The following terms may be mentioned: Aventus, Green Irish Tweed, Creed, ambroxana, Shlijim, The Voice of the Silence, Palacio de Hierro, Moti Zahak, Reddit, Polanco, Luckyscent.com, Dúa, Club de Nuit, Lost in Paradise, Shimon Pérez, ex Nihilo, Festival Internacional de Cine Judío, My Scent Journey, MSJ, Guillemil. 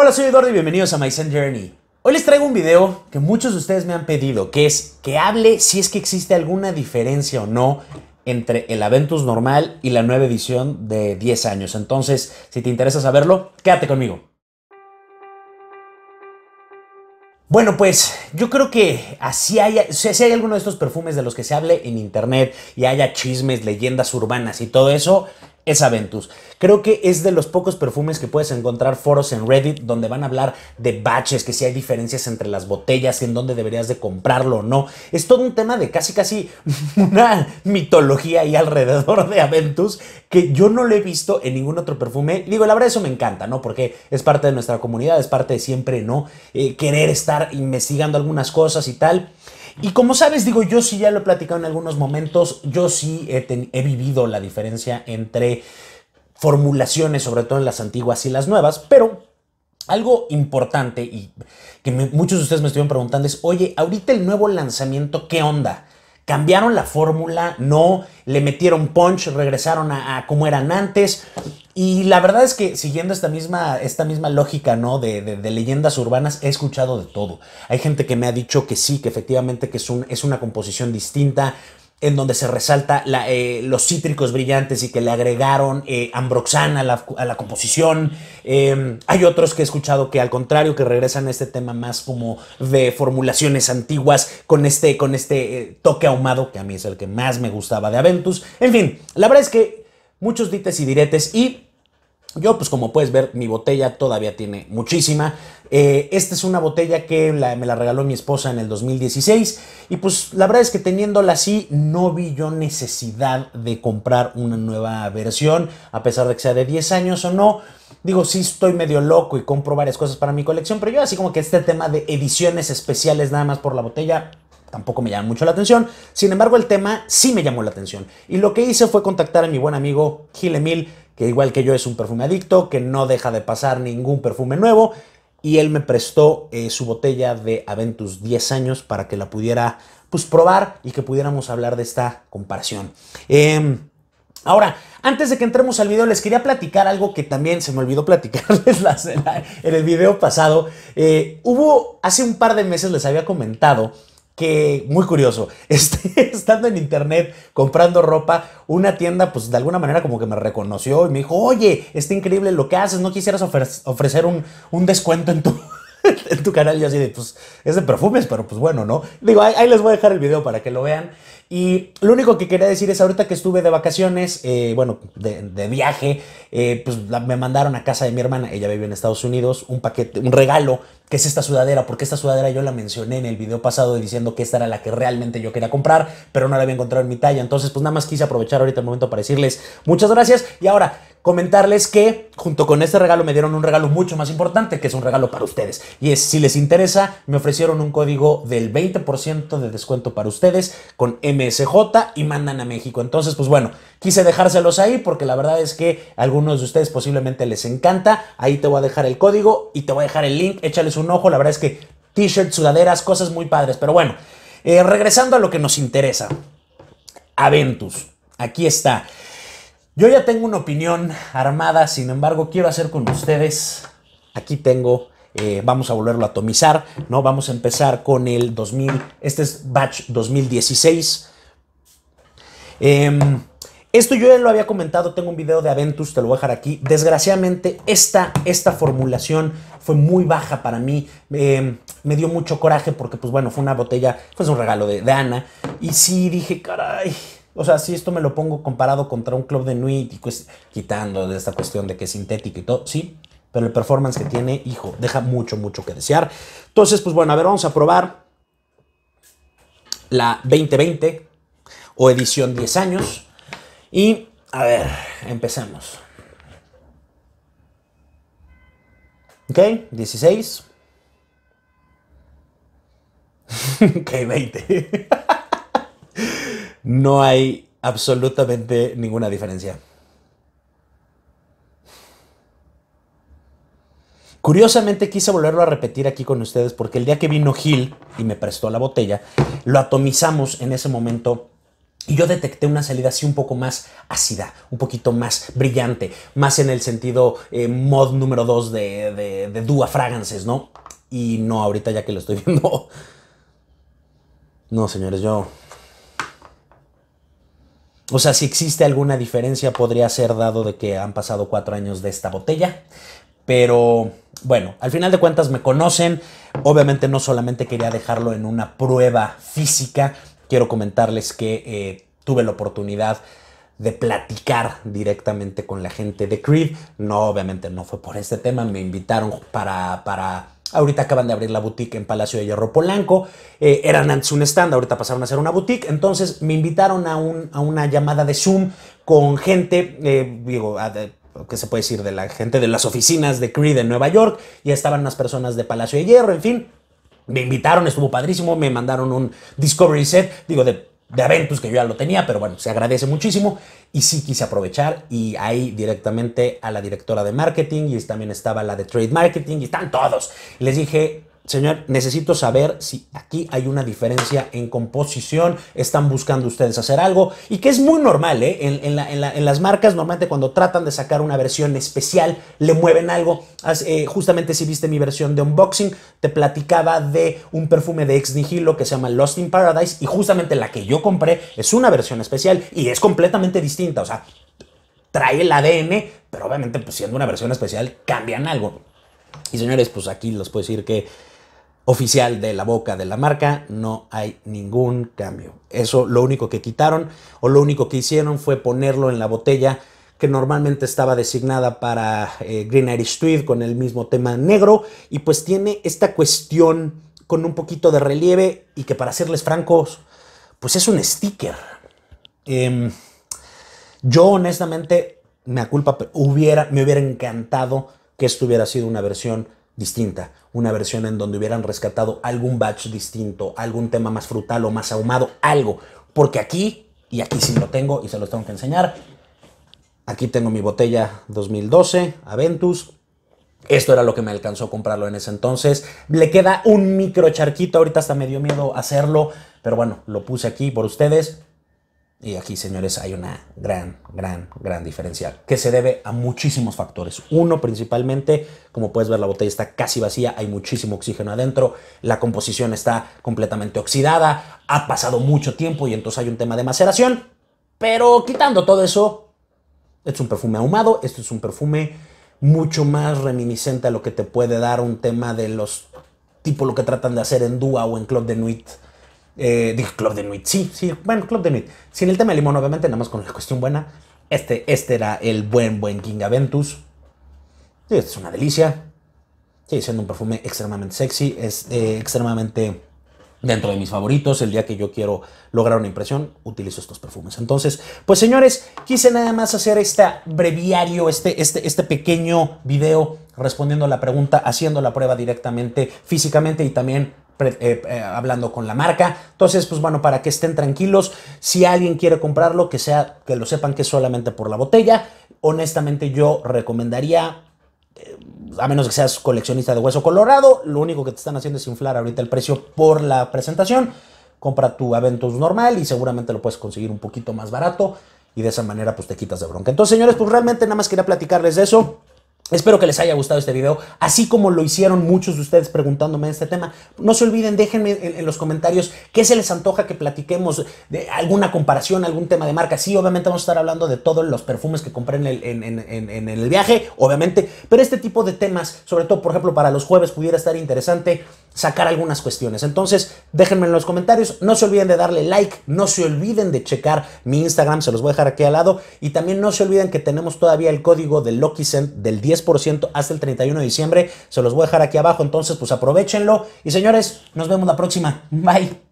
Hola, soy Eduardo y bienvenidos a My Scent Journey. Hoy les traigo un video que muchos de ustedes me han pedido, que es que hable si es que existe alguna diferencia o no entre el Aventus normal y la nueva edición de 10 años. Entonces, si te interesa saberlo, quédate conmigo. Bueno, pues yo creo que si hay alguno de estos perfumes de los que se hable en internet y haya chismes, leyendas urbanas y todo eso, es Aventus. Creo que es de los pocos perfumes que puedes encontrar foros en Reddit donde van a hablar de batches, que si hay diferencias entre las botellas, en dónde deberías de comprarlo o no. Es todo un tema de casi una mitología ahí alrededor de Aventus que yo no lo he visto en ningún otro perfume. Digo, la verdad eso me encanta, ¿no? Porque es parte de nuestra comunidad, es parte de siempre, ¿no? Querer estar investigando algunas cosas y tal. Y como sabes, digo, yo sí ya lo he platicado en algunos momentos, yo sí he vivido la diferencia entre formulaciones, sobre todo en las antiguas y las nuevas, pero algo importante y que muchos de ustedes me estuvieron preguntando es, oye, ahorita el nuevo lanzamiento, ¿qué onda? ¿Cambiaron la fórmula? ¿No? ¿Le metieron punch? ¿Regresaron a como eran antes? Y la verdad es que siguiendo esta misma lógica, ¿no? de leyendas urbanas, he escuchado de todo. Hay gente que me ha dicho que sí, que efectivamente que es una composición distinta, en donde se resalta los cítricos brillantes y que le agregaron ambroxana a la composición. Hay otros que he escuchado que al contrario, que regresan a este tema más como de formulaciones antiguas con este toque ahumado, que a mí es el que más me gustaba de Aventus. En fin, la verdad es que muchos dites y diretes y yo, pues como puedes ver, mi botella todavía tiene muchísima. Esta es una botella que me la regaló mi esposa en el 2016 y pues la verdad es que teniéndola así no vi yo necesidad de comprar una nueva versión, a pesar de que sea de 10 años o no. Digo, sí estoy medio loco y compro varias cosas para mi colección, pero yo así como que este tema de ediciones especiales nada más por la botella tampoco me llama mucho la atención. Sin embargo, el tema sí me llamó la atención y lo que hice fue contactar a mi buen amigo Guillemil, que igual que yo es un perfume adicto, que no deja de pasar ningún perfume nuevo, y él me prestó su botella de Aventus 10 años para que la pudiera pues probar y que pudiéramos hablar de esta comparación. Ahora, antes de que entremos al video, les quería platicar algo que también se me olvidó platicarles en el video pasado. Hace un par de meses les había comentado que, muy curioso, estando en internet comprando ropa, una tienda pues de alguna manera como que me reconoció y me dijo, oye, está increíble lo que haces, ¿no quisieras ofrecer un descuento en tu canal? Y yo así de, pues es de perfumes, pero pues bueno, ¿no? Digo, ahí les voy a dejar el video para que lo vean. Y lo único que quería decir es, ahorita que estuve de vacaciones, de viaje, pues me mandaron a casa de mi hermana, ella vive en Estados Unidos, un paquete, un regalo, que es esta sudadera, porque esta sudadera yo la mencioné en el video pasado diciendo que esta era la que realmente yo quería comprar, pero no la había encontrado en mi talla. Entonces, pues nada más quise aprovechar ahorita el momento para decirles muchas gracias. Y ahora, comentarles que junto con este regalo me dieron un regalo mucho más importante, que es un regalo para ustedes. Y es, si les interesa, me ofrecieron un código del 20% de descuento para ustedes con MSJ y mandan a México. Entonces, pues bueno, quise dejárselos ahí porque la verdad es que a algunos de ustedes posiblemente les encanta. Ahí te voy a dejar el código y te voy a dejar el link. Échales un ojo. La verdad es que t-shirts, sudaderas, cosas muy padres. Pero bueno, regresando a lo que nos interesa. Aventus. Aquí está. Yo ya tengo una opinión armada, sin embargo, quiero hacer con ustedes. Aquí tengo... vamos a volverlo a atomizar, ¿no? Vamos a empezar con el 2000, este es batch 2016. Esto yo ya lo había comentado, tengo un video de Aventus, te lo voy a dejar aquí. Desgraciadamente esta formulación fue muy baja para mí, me dio mucho coraje porque pues bueno, fue una botella, fue un regalo de Ana y sí dije, caray... O sea, si esto me lo pongo comparado contra un Club de Nuit, y pues, quitando de esta cuestión de que es sintético y todo, sí, pero el performance que tiene, hijo, deja mucho que desear. Entonces, pues bueno, a ver, vamos a probar la 2020 o edición 10 años. Y, a ver, empezamos. Ok, 16. Ok, 20. No hay absolutamente ninguna diferencia. Curiosamente quise volverlo a repetir aquí con ustedes porque el día que vino Gil y me prestó la botella, lo atomizamos en ese momento Y yo detecté una salida así un poco más ácida, un poquito más brillante, más en el sentido mod número 2 de Dúa Fragrances, ¿no? Y no, ahorita ya que lo estoy viendo... No, señores, yo... O sea, si existe alguna diferencia podría ser dado de que han pasado 4 años de esta botella. Pero bueno, al final de cuentas me conocen. Obviamente no solamente quería dejarlo en una prueba física. Quiero comentarles que tuve la oportunidad de platicar directamente con la gente de Creed. No, obviamente no fue por este tema. Me invitaron para... Ahorita acaban de abrir la boutique en Palacio de Hierro Polanco. Eran antes un stand, ahorita pasaron a ser una boutique. Entonces me invitaron a una llamada de Zoom con gente, ¿qué se puede decir? De la gente de las oficinas de Creed en Nueva York. Y estaban unas personas de Palacio de Hierro, en fin. Me invitaron, estuvo padrísimo. Me mandaron un Discovery set, de Aventus, que yo ya lo tenía, pero bueno, se agradece muchísimo. Y sí quise aprovechar, y ahí directamente a la directora de marketing, y también estaba la de trade marketing, y están todos. Les dije, señor, necesito saber si aquí hay una diferencia en composición, están buscando ustedes hacer algo, y que es muy normal, ¿eh? En las marcas normalmente cuando tratan de sacar una versión especial, le mueven algo. Justamente si viste mi versión de unboxing, te platicaba de un perfume de Ex Nihilo que se llama Lost in Paradise, y justamente la que yo compré es una versión especial y es completamente distinta. O sea, trae el ADN, pero obviamente pues siendo una versión especial cambian algo. Y señores, pues aquí les puedo decir que oficial de la boca de la marca, no hay ningún cambio. Eso, lo único que quitaron o lo único que hicieron fue ponerlo en la botella que normalmente estaba designada para Green Irish Tweed con el mismo tema negro, y pues tiene esta cuestión con un poquito de relieve y que, para serles francos, pues es un sticker. Yo honestamente, mea culpa, pero me hubiera encantado que esto hubiera sido una versión distinta, una versión en donde hubieran rescatado algún batch distinto, algún tema más frutal o más ahumado, algo. Porque aquí, y aquí sí lo tengo y se los tengo que enseñar, aquí tengo mi botella 2012 Aventus. Esto era lo que me alcanzó a comprarlo en ese entonces. Le queda un micro charquito, ahorita hasta me dio miedo hacerlo, pero bueno, lo puse aquí por ustedes. Y aquí, señores, hay una gran diferencial que se debe a muchísimos factores. Uno, principalmente, como puedes ver, la botella está casi vacía, hay muchísimo oxígeno adentro, la composición está completamente oxidada, ha pasado mucho tiempo y entonces hay un tema de maceración. Pero quitando todo eso, este es un perfume ahumado, este es un perfume mucho más reminiscente a lo que te puede dar un tema de los tipo lo que tratan de hacer en Dúa o en Club de Nuit. Dije Club de Nuit, Club de Nuit. Sin el tema de limón, obviamente, nada más con la cuestión buena. Este era el buen King Aventus. Sí, este es una delicia. Sigue siendo un perfume extremadamente sexy. Es extremadamente dentro de mis favoritos. El día que yo quiero lograr una impresión, utilizo estos perfumes. Entonces, pues señores, quise nada más hacer este breviario, este pequeño video respondiendo a la pregunta, haciendo la prueba directamente, físicamente, y también hablando con la marca. Entonces, pues bueno, para que estén tranquilos, si alguien quiere comprarlo, que lo sepan que es solamente por la botella. Honestamente, yo recomendaría, a menos que seas coleccionista de hueso colorado, lo único que te están haciendo es inflar ahorita el precio por la presentación. Compra tu Aventus normal y seguramente lo puedes conseguir un poquito más barato, y de esa manera pues te quitas de bronca. Entonces, señores, pues realmente nada más quería platicarles de eso. Espero que les haya gustado este video, así como lo hicieron muchos de ustedes preguntándome este tema. No se olviden, déjenme en los comentarios qué se les antoja que platiquemos, de alguna comparación, algún tema de marca. Sí, obviamente vamos a estar hablando de todos los perfumes que compré en el viaje, obviamente. Pero este tipo de temas, sobre todo, por ejemplo, para los jueves pudiera estar interesante sacar algunas cuestiones. Entonces, déjenme en los comentarios. No se olviden de darle like, no se olviden de checar mi Instagram, se los voy a dejar aquí al lado. Y también no se olviden que tenemos todavía el código de Luckyscent del 10% hasta el 31 de diciembre. Se los voy a dejar aquí abajo, entonces pues aprovechenlo. Y señores, nos vemos la próxima. Bye.